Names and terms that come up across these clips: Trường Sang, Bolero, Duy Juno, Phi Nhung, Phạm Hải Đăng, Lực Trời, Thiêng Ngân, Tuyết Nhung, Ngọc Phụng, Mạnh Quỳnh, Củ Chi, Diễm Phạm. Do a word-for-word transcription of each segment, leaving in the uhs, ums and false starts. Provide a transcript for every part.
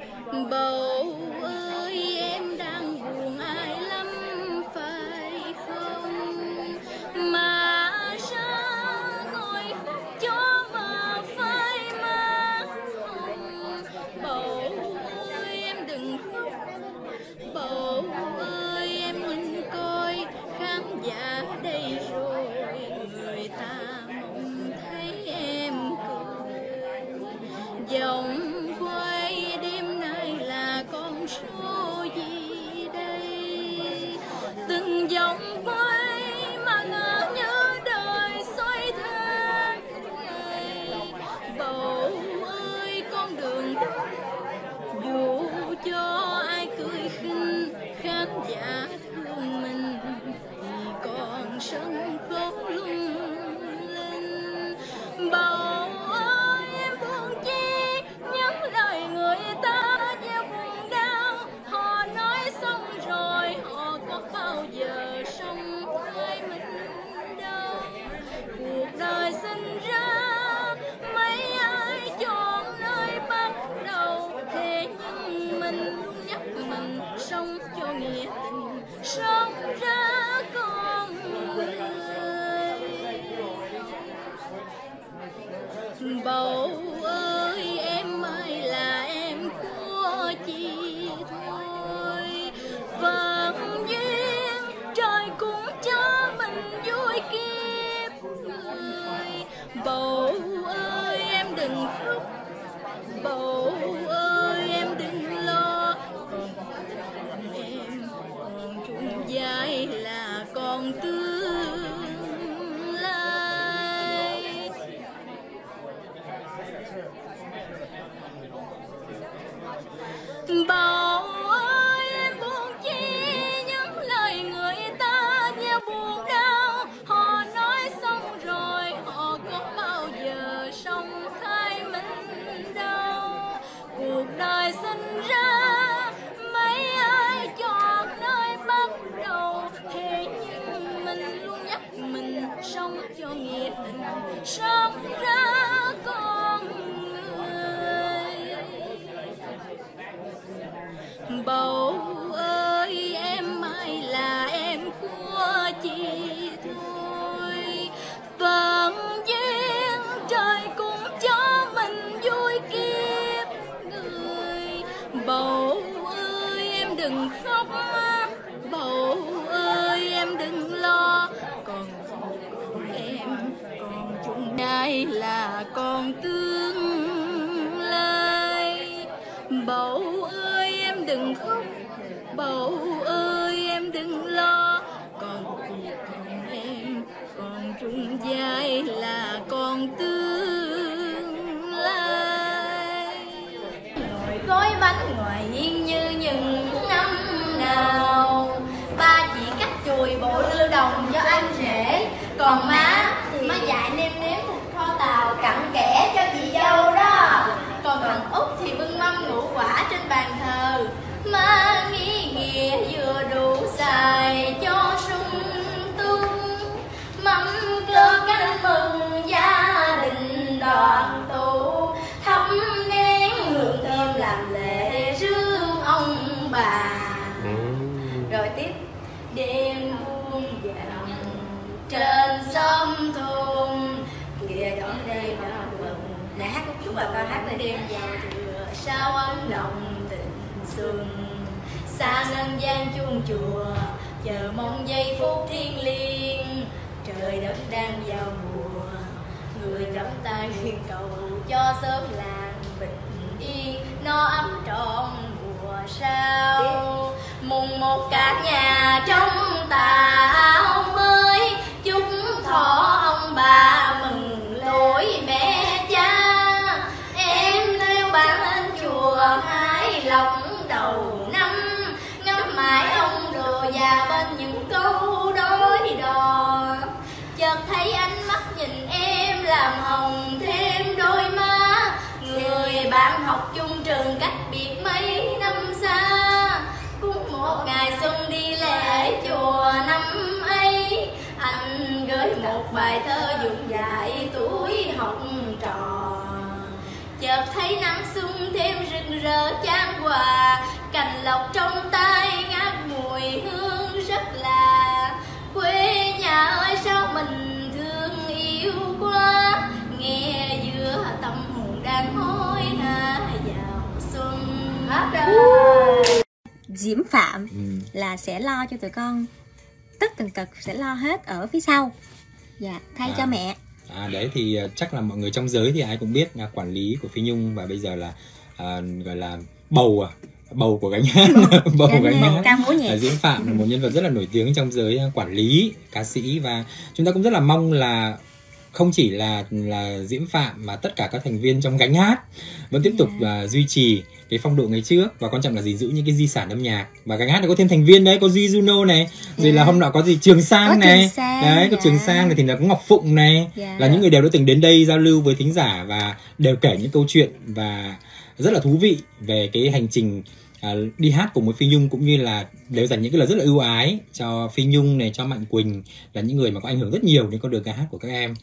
Bầu ơi em đang buồn ai lắm phải không? Mà ra ngồi cho mà phải mà không? Bầu ơi em đừng khóc, bầu ơi em nhìn coi khán giả đây rồi, người ta mong thấy em cười. Dòng số gì đây, từng vòng quay mà ngỡ nhớ đời xoay thêm ngày. Bầu ơi con đường dù cho ai cười khinh, khán giả thương mình thì còn sân khấu lung linh. Bầu ơi em thương chi nhắn lời người ta, bao giờ sống với mình đâu. Cuộc đời sinh ra mấy ai chọn nơi bắt đầu, thế nhưng mình luôn nhắc mình sống cho nghĩa tình, sống ra con người. Bầu ơi em ơi là em của chị thôi, vẫn như cũng cho mình vui kiếp người. Bầu ơi em đừng khóc, bầu ơi em đừng lo, em còn chung vai là con tương lai. Bầu ơi em buồn chi những lời người ta buồn đau, họ nói xong rồi họ có bao giờ sống thay mình đâu. Cuộc đời sinh ra mấy ai chọn nơi bắt đầu, thế nhưng mình luôn nhắc mình sống cho nghĩa tình, sống ra con người. Bầu ơi em mãi là em của chị thôi, vẫn duyên trời cũng cho mình vui kiếp người. Bầu ơi em đừng khóc, bầu ơi em đừng lo, còn con em còn chúng đây là con tương lai. Bầu ơi em đừng khóc, bầu ơi em đừng lo, còn con em còn chung vai là con tương lai. Gói bánh ngoài hiên như những năm nào, ba chỉ cắt chùi bộ lưu đồng cho anh rể, còn má thì má dạy nêm nếm thịt kho tàu cặn kẽ cho chị dâu đó, còn thằng Út thì bưng mâm ngũ quả trên bàn thờ. Má nghĩ nghĩa vừa đủ xài cho sung tung, mắm cơ canh mừng gia đình đoàn tụ, thắp nén hương thơm làm lễ rước ông bà. Rồi tiếp đêm buông dòng trên sông thôn, kìa đón đây bao bừng. Này hát một chút bà con hát này đêm vừa sao ấm lòng xuân xa dân gian chuông chùa, chờ mong giây phút thiêng liêng. Trời đất đang vào mùa, người trong tay nguyện cầu cho sớm làng bình yên, no ấm trọn mùa sao. Mùng một cả nhà trong tà ông mới, chúc thọ ông bà mừng lỗi mẹ cha. Em theo bạn lên chùa hái lòng đầu năm, ngắm mãi ông đồ già bên những câu đối đò, chợt thấy ánh mắt nhìn em làm hồng thêm đôi má. Người bạn học chung trường cách biệt mấy năm xa, cũng một ngày xuân đi lễ chùa năm ấy, anh gửi một bài thơ dũng dại tuổi học trò. Chợt thấy nắng xuân thêm rực rỡ chan hòa, cành lộc trong tay ngát mùi hương rất là quê nhà ơi sao mình thương yêu quá, nghe giữa tâm hồn đang hối hả vào xuân. Hết rồi. Diễm Phạm ừ. là sẽ lo cho tụi con, tất tần tật sẽ lo hết ở phía sau. Dạ, thay à. cho mẹ. À, đấy thì chắc là mọi người trong giới thì ai cũng biết là quản lý của Phi Nhung và bây giờ là à, gọi là bầu à bầu của gánh hát bầu của gánh hát à, Diễm Phạm là một nhân vật rất là nổi tiếng trong giới quản lý ca sĩ và chúng ta cũng rất là mong là không chỉ là là Diễm Phạm mà tất cả các thành viên trong gánh hát vẫn tiếp tục yeah. uh, duy trì cái phong độ ngày trước và quan trọng là gìn giữ những cái di sản âm nhạc. Và gánh hát này có thêm thành viên đấy, có Duy Juno này, rồi yeah. là hôm nọ có gì Trường Sang có này, Trường Sang, đấy có yeah. Trường Sang này thì là có Ngọc Phụng này, yeah. là những người đều đã từng đến đây giao lưu với thính giả và đều kể những câu chuyện và rất là thú vị về cái hành trình À, đi hát cùng với Phi Nhung, cũng như là đều dành những cái lời rất là ưu ái cho Phi Nhung này, cho Mạnh Quỳnh, là những người mà có ảnh hưởng rất nhiều đến con đường ca hát của các em.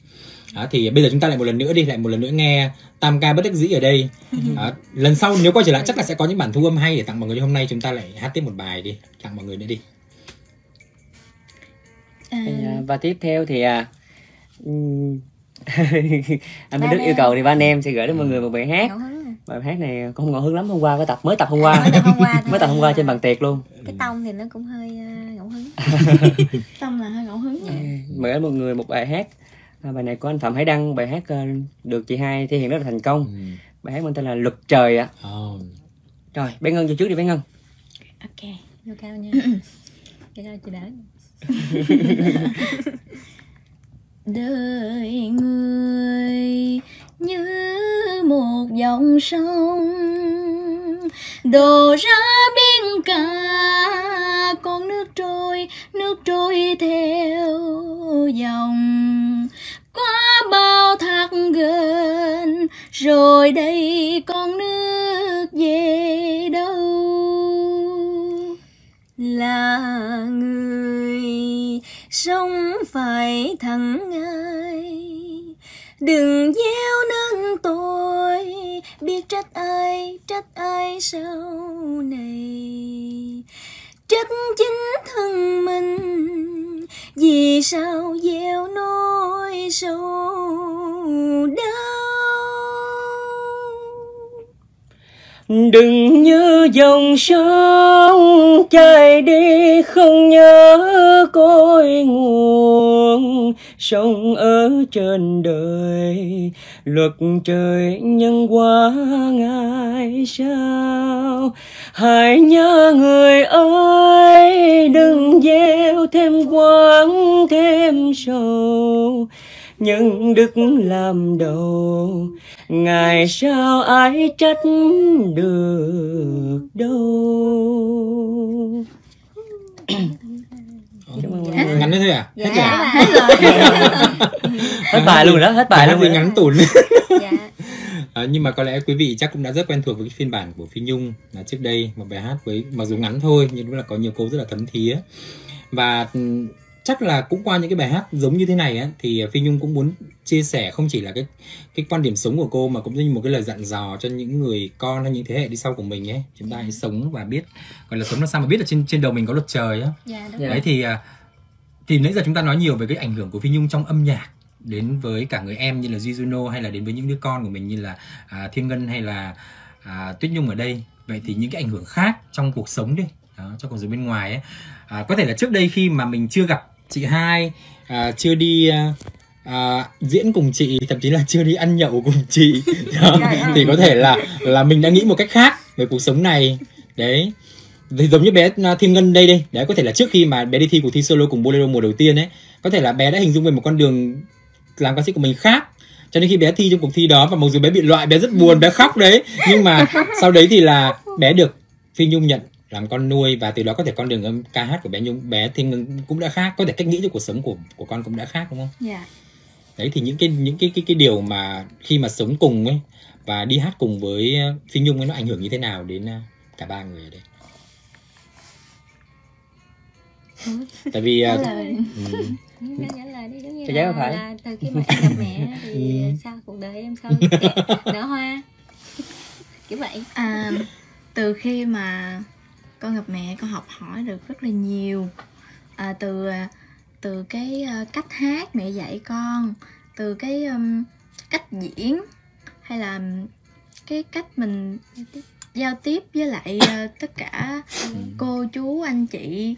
à, Thì bây giờ chúng ta lại một lần nữa đi, lại một lần nữa nghe Tam Ca Bất Đắc Dĩ ở đây. à, Lần sau nếu quay trở lại chắc là sẽ có những bản thu âm hay để tặng mọi người. Hôm nay chúng ta lại hát tiếp một bài đi, tặng mọi người nữa đi. à... Và tiếp theo thì à... anh Đức yêu cầu thì ba anh em sẽ gửi đến mọi người một bài hát. Bài hát này con không ngộ hứng lắm, hôm qua mới tập mới tập hôm qua mới tập hôm qua, mới tập hôm qua trên bàn tiệc luôn. Cái tông thì nó cũng hơi ngẫu hứng. Tông là hơi ngẫu hứng nha. Mời đến mọi người một bài hát, bài này của anh Phạm Hải Đăng, bài hát được chị hai thể hiện rất là thành công. Bài hát mang tên là Lực Trời ạ. Oh. Rồi bé Ngân vô trước đi bé Ngân. Ok, vô cao nha. Cái đó chị đỡ. Đời người như một dòng sông đổ ra biển cả, con nước trôi, nước trôi theo dòng qua bao thác gần, rồi đây con nước về đâu? Là người sống phải thẳng ngay, đừng gieo nâng tôi, biết trách ai, trách ai sau này, trách chính thân mình, vì sao gieo nỗi sầu đau. Đừng như dòng sông chảy đi không nhớ cội nguồn, sống ở trên đời luật trời nhân quá ngại sao. Hãy nhớ người ơi đừng gieo thêm quán thêm sầu, nhưng đức làm đầu ngày sao ai trách được đâu. Ngắn thế à? Dạ, dạ. Hết rồi. Hết bài luôn đó, hết bài luôn. Ngắn tủn. Dạ. À, nhưng mà có lẽ quý vị chắc cũng đã rất quen thuộc với phiên bản của Phi Nhung là trước đây, một bài hát với mặc dù ngắn thôi nhưng cũng là có nhiều câu rất là thấm thía. Và chắc là cũng qua những cái bài hát giống như thế này á, thì Phi Nhung cũng muốn chia sẻ không chỉ là cái cái quan điểm sống của cô mà cũng như một cái lời dặn dò cho những người con hay những thế hệ đi sau của mình ấy. Chúng ta hãy sống và biết, gọi là sống là sao mà biết là trên trên đầu mình có luật trời á. Yeah, đấy yeah. thì thì nãy giờ chúng ta nói nhiều về cái ảnh hưởng của Phi Nhung trong âm nhạc đến với cả người em như là Duy Juno, hay là đến với những đứa con của mình như là à, Thiêng Ngân hay là à, Tuyết Nhung ở đây. Vậy thì những cái ảnh hưởng khác trong cuộc sống đi, đó, trong cuộc sống bên ngoài ấy, à, có thể là trước đây khi mà mình chưa gặp chị hai, à, chưa đi à, à, diễn cùng chị, thậm chí là chưa đi ăn nhậu cùng chị đó, thì có thể là là mình đã nghĩ một cách khác về cuộc sống này đấy. Thì giống như bé Thiêng Ngân đây đây đấy, có thể là trước khi mà bé đi thi cuộc thi solo cùng Bolero mùa đầu tiên ấy, có thể là bé đã hình dung về một con đường làm ca sĩ của mình khác, cho nên khi bé thi trong cuộc thi đó và mặc dù bé bị loại, bé rất buồn, bé khóc đấy, nhưng mà sau đấy thì là bé được Phi Nhung nhận làm con nuôi và từ đó có thể con đường âm ca hát của bé Nhung, bé Thiêng Ngân cũng đã khác, có thể cách nghĩ cho cuộc sống của của con cũng đã khác, đúng không? Yeah. Đấy thì những cái những cái cái cái điều mà khi mà sống cùng ấy và đi hát cùng với Phi Nhung ấy, nó ảnh hưởng như thế nào đến cả ba người ở đây? Tại vì uh, trả lời phải từ khi mà em gặp mẹ thì sao cuộc đời em sao đỡ hoa. kiểu vậy. À, từ khi mà con gặp mẹ, con học hỏi được rất là nhiều, à, từ từ cái cách hát mẹ dạy con, từ cái um, cách diễn, hay là cái cách mình giao tiếp với lại uh, tất cả cô chú anh chị.